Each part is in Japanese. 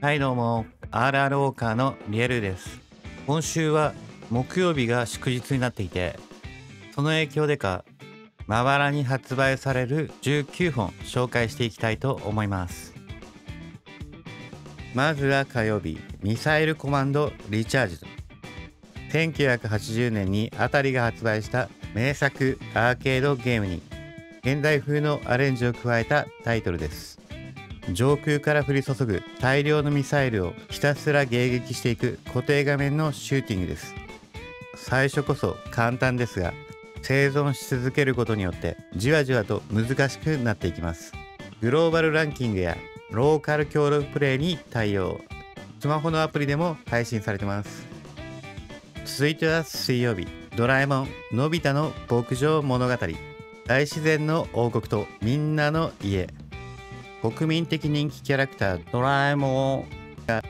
はいどうも、RRウォーカーのリエルです。今週は木曜日が祝日になっていて、その影響でかまばらに発売される19本紹介していきたいと思います。まずは火曜日、ミサイルコマンドリチャージド。1980年にアタリが発売した名作アーケードゲームに現代風のアレンジを加えたタイトルです。上空から降り注ぐ大量のミサイルをひたすら迎撃していく固定画面のシューティングです。最初こそ簡単ですが、生存し続けることによってじわじわと難しくなっていきます。グローバルランキングやローカル協力プレイに対応、スマホのアプリでも配信されてます。続いては水曜日、ドラえもんのび太の牧場物語。大自然の王国とみんなの家。国民的人気キャラクタードラえもんが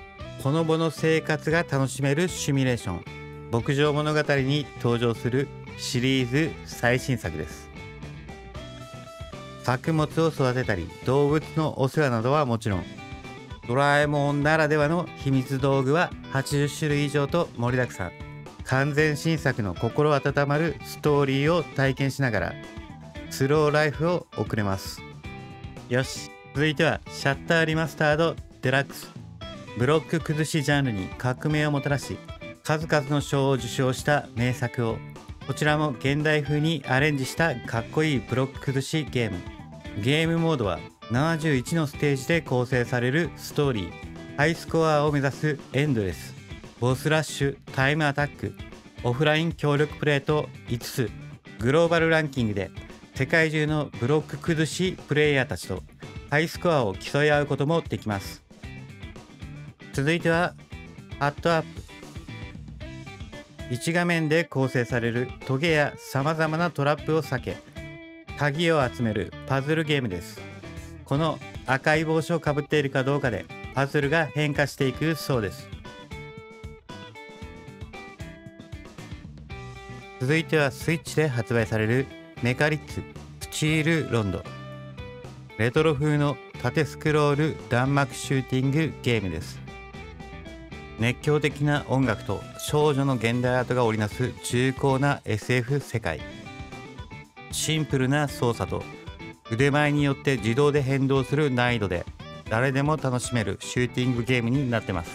ほのぼの生活が楽しめるシミュレーション、牧場物語に登場するシリーズ最新作です。作物を育てたり動物のお世話などはもちろん、ドラえもんならではの秘密道具は80種類以上と盛りだくさん。完全新作の心温まるストーリーを体験しながらスローライフを送れます。よし、続いてはシャッターリマスタードデラックス。ブロック崩しジャンルに革命をもたらし、数々の賞を受賞した名作をこちらも現代風にアレンジしたかっこいいブロック崩しゲーム。ゲームモードは71のステージで構成されるストーリー、ハイスコアを目指すエンドレス、ボスラッシュ、タイムアタック、オフライン協力プレイと5つ、グローバルランキングで世界中のブロック崩しプレイヤーたちとハイスコアを競い合うこともできます。続いてはハットアップ。1画面で構成されるトゲやさまざまなトラップを避け、鍵を集めるパズルゲームです。この赤い帽子をかぶっているかどうかでパズルが変化していくそうです。続いてはスイッチで発売されるメカリッツスチールロンド。レトロ風の縦スクロール弾幕シューティングゲームです。熱狂的な音楽と少女の現代アートが織りなす重厚な SF 世界。シンプルな操作と腕前によって自動で変動する難易度で誰でも楽しめるシューティングゲームになってます。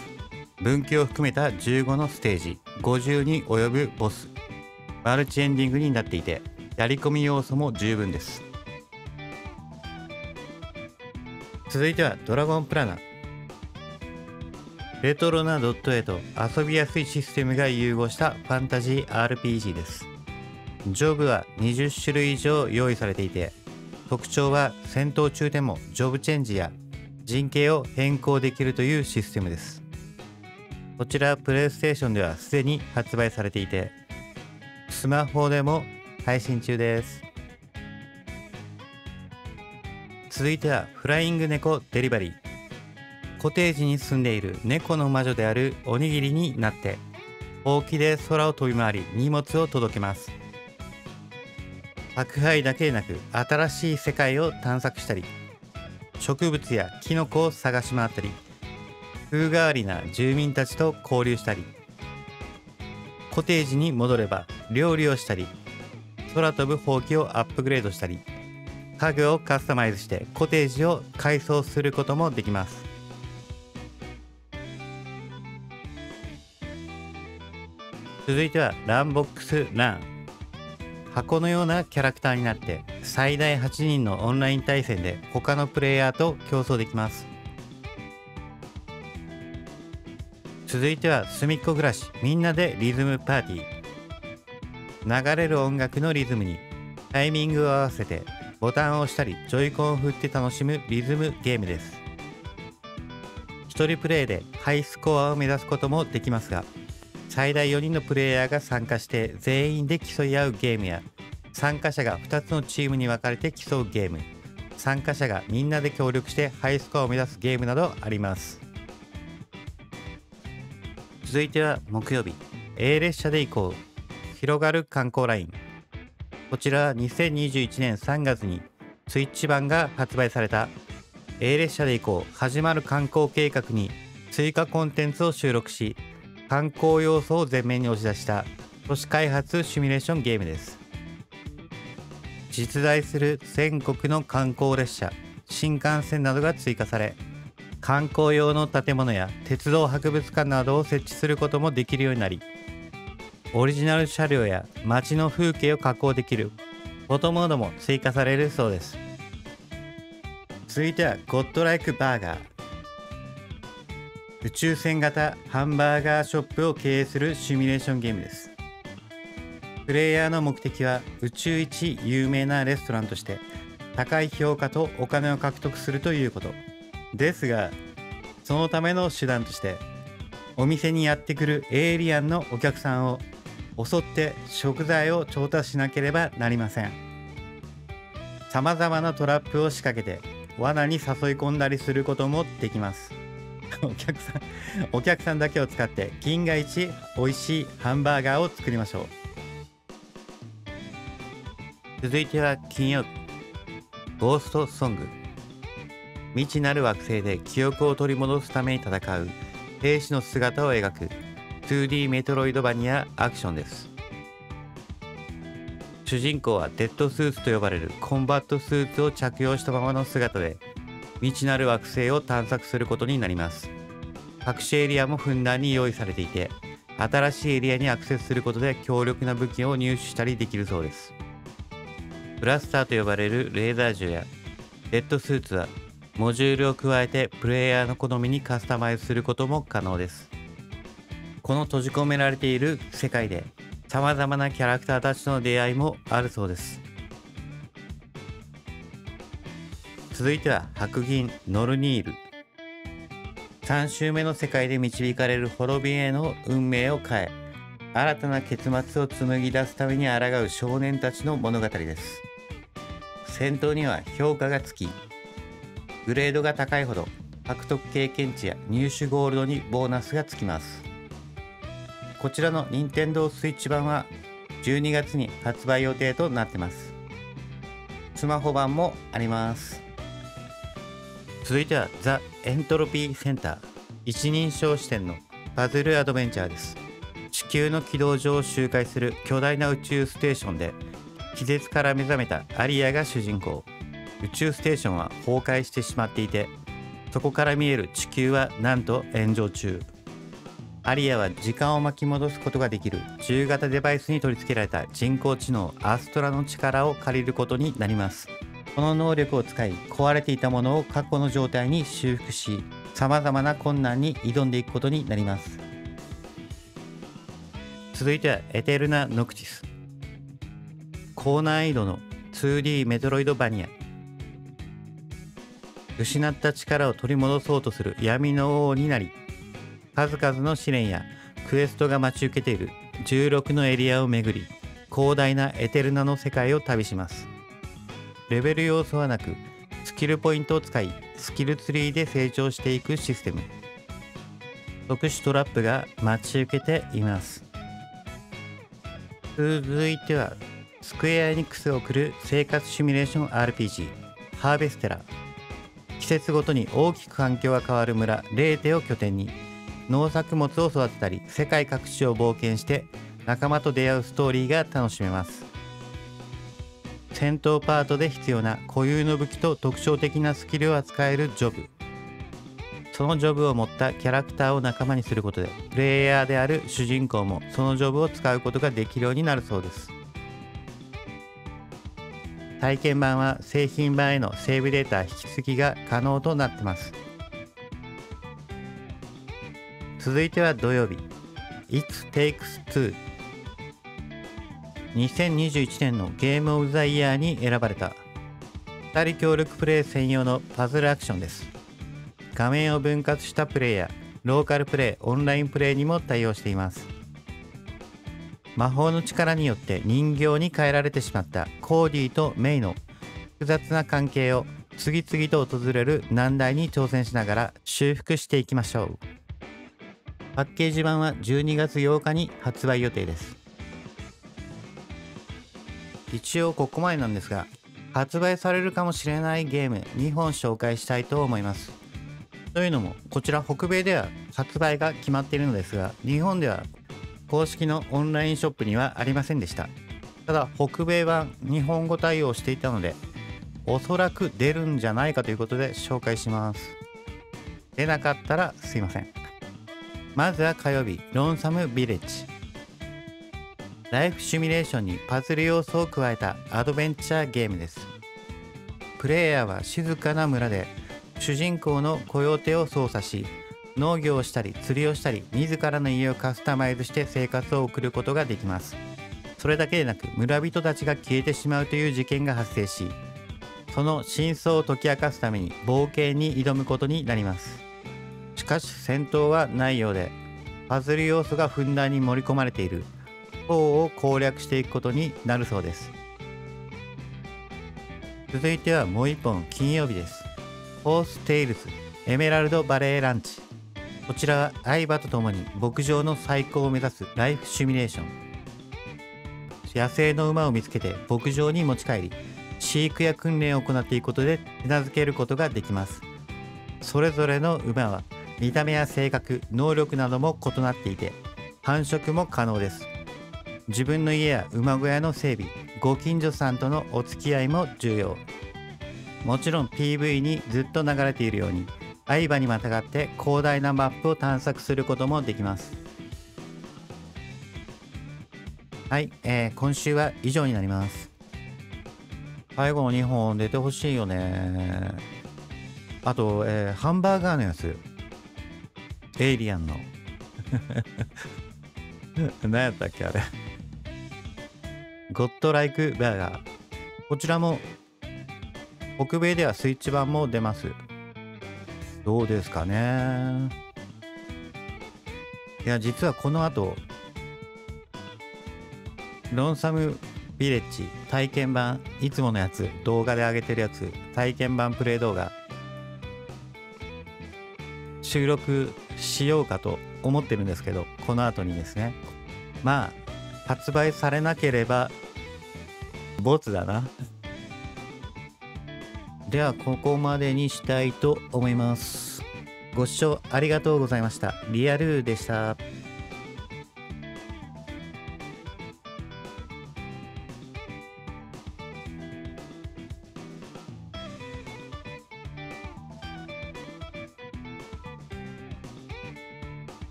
分岐を含めた15のステージ、50に及ぶボス、マルチエンディングになっていて、やり込み要素も十分です。続いてはドラゴンプラナー。レトロなドット絵と遊びやすいシステムが融合したファンタジー RPG です。ジョブは20種類以上用意されていて、特徴は戦闘中でもジョブチェンジや陣形を変更できるというシステムです。こちらプレイステーションではすでに発売されていて、スマホでも配信中です。続いてはフライング猫デリバリー。コテージに住んでいる猫の魔女であるおにぎりになってほうきで空を飛び回り荷物を届けます。宅配だけでなく新しい世界を探索したり、植物やキノコを探し回ったり、風変わりな住民たちと交流したり、コテージに戻れば料理をしたり、空飛ぶほうきをアップグレードしたり、家具をカスタマイズしてコテージを改装することもできます。続いてはランボックスラン。箱のようなキャラクターになって最大8人のオンライン対戦で他のプレイヤーと競争できます。続いてはすみっこ暮らしみんなでリズムパーティー。流れる音楽のリズムにタイミングを合わせてボタンを押したりジョイコンを振って楽しむリズムゲームです。1人プレイでハイスコアを目指すこともできますが、最大4人のプレイヤーが参加して全員で競い合うゲームや、参加者が2つのチームに分かれて競うゲーム、参加者がみんなで協力してハイスコアを目指すゲームなどあります。続いては木曜日、 A 列車で行こう広がる観光ライン。こちらは2021年3月にスイッチ版が発売された A 列車で行こう始まる観光計画に追加コンテンツを収録し、観光要素を前面に押し出した都市開発シミュレーションゲームです。実在する全国の観光列車、新幹線などが追加され、観光用の建物や鉄道博物館などを設置することもできるようになり、オリジナル車両や街の風景を加工できるフォトモードも追加されるそうです。続いてはゴッドライクバーガー。宇宙船型ハンバーガーショップを経営するシミュレーションゲームです。プレイヤーの目的は宇宙一有名なレストランとして高い評価とお金を獲得するということですが、そのための手段としてお店にやってくるエイリアンのお客さんを襲って食材を調達しなければなりません。さまざまなトラップを仕掛けて罠に誘い込んだりすることもできます。お客さんだけを使って銀河一おいしいハンバーガーを作りましょう。続いては金曜日、ゴーストソング。未知なる惑星で記憶を取り戻すために戦う兵士の姿を描く 2D メトロイドバニアアクションです。主人公はデッドスーツと呼ばれるコンバットスーツを着用したままの姿で、未知なる惑星を探索することになります。隠しエリアもふんだんに用意されていて、新しいエリアにアクセスすることで強力な武器を入手したりできるそうです。ブラスターと呼ばれるレーザー銃やデッドスーツはモジュールを加えてプレイヤーの好みにカスタマイズすることも可能です。この閉じ込められている世界でさまざまなキャラクターたちとの出会いもあるそうです。続いては白銀ノルニール。3周目の世界で導かれる滅びへの運命を変え、新たな結末を紡ぎ出すために抗う少年たちの物語です。戦闘には評価がつき、グレードが高いほど獲得経験値や入手ゴールドにボーナスがつきます。こちらの Nintendo Switch 版は12月に発売予定となってます。スマホ版もあります。続いてはザ・エントロピーセンター。一人称視点のパズルアドベンチャーです。地球の軌道上を周回する巨大な宇宙ステーションで気絶から目覚めたアリアが主人公。宇宙ステーションは崩壊してしまっていて、そこから見える地球はなんと炎上中。アリアは時間を巻き戻すことができる10型デバイスに取り付けられた人工知能アストラの力を借りることになります。この能力を使い、壊れていたものを過去の状態に修復し、さまざまな困難に挑んでいくことになります。続いてはエテルナ・ノクティス。高難易度の 2D メトロイドバニア。失った力を取り戻そうとする闇の王になり、数々の試練やクエストが待ち受けている16のエリアを巡り、広大なエテルナの世界を旅します。レベル要素はなく、スキルポイントを使いスキルツリーで成長していくシステム。特殊トラップが待ち受けています。続いてはスクエア・エニックスを送る生活シミュレーション RPG ハーベステラ。季節ごとに大きく環境が変わる村レーテを拠点に、農作物を育てたり世界各地を冒険して仲間と出会うストーリーが楽しめます。戦闘パートで必要な固有の武器と特徴的なスキルを扱えるジョブ。そのジョブを持ったキャラクターを仲間にすることで、プレイヤーである主人公もそのジョブを使うことができるようになるそうです。体験版は製品版へのセーブデータ引き継ぎが可能となってます。続いては土曜日、 It Takes Two。 2021年のゲームオブザイヤーに選ばれた2人協力プレイ専用のパズルアクションです。画面を分割したプレイやローカルプレイ、オンラインプレイにも対応しています。魔法の力によって人形に変えられてしまったコーディとメイの複雑な関係を次々と訪れる難題に挑戦しながら修復していきましょう。パッケージ版は12月8日に発売予定です。一応ここまでなんですが、発売されるかもしれないゲーム2本紹介したいと思います。というのも、こちら北米では発売が決まっているのですが、日本では公式のオンラインショップにはありませんでした。ただ北米版日本語対応していたので、おそらく出るんじゃないかということで紹介します。出なかったらすいません。まずは火曜日、ロンサムビレッジ。ライフシミュレーションにパズル要素を加えたアドベンチャーゲームです。プレイヤーは静かな村で主人公のコヨーテを操作し、農業をしたり釣りをしたり、自らの家をカスタマイズして生活を送ることができます。それだけでなく、村人たちが消えてしまうという事件が発生し、その真相を解き明かすために冒険に挑むことになります。しかし戦闘はないようで、パズル要素がふんだんに盛り込まれている塔を攻略していくことになるそうです。続いてはもう一本、金曜日です。ホーステイルズエメラルドバレーランチ。こちらは相葉と共に牧場の最高を目指すライフシミュレーション。野生の馬を見つけて牧場に持ち帰り、飼育や訓練を行っていくことで手なずけることができます。それぞれの馬は見た目や性格、能力なども異なっていて、繁殖も可能です。自分の家や馬小屋の整備、ご近所さんとのお付き合いも重要。もちろん PV にずっと流れているように、相場にまたがって広大なマップを探索することもできます。はい、今週は以上になります。最後の2本出てほしいよね。あと、ハンバーガーのやつ。エイリアンの。何やったっけあれ。ゴッドライクバーガー。こちらも、北米ではスイッチ版も出ます。どうですかね。いや、実はこの後、ロンサムビレッジ体験版、いつものやつ、動画で上げてるやつ、体験版プレイ動画収録しようかと思ってるんですけど、この後にですね、まあ発売されなければボツだな。ではここまでにしたいと思います。ご視聴ありがとうございました。リアルーでした。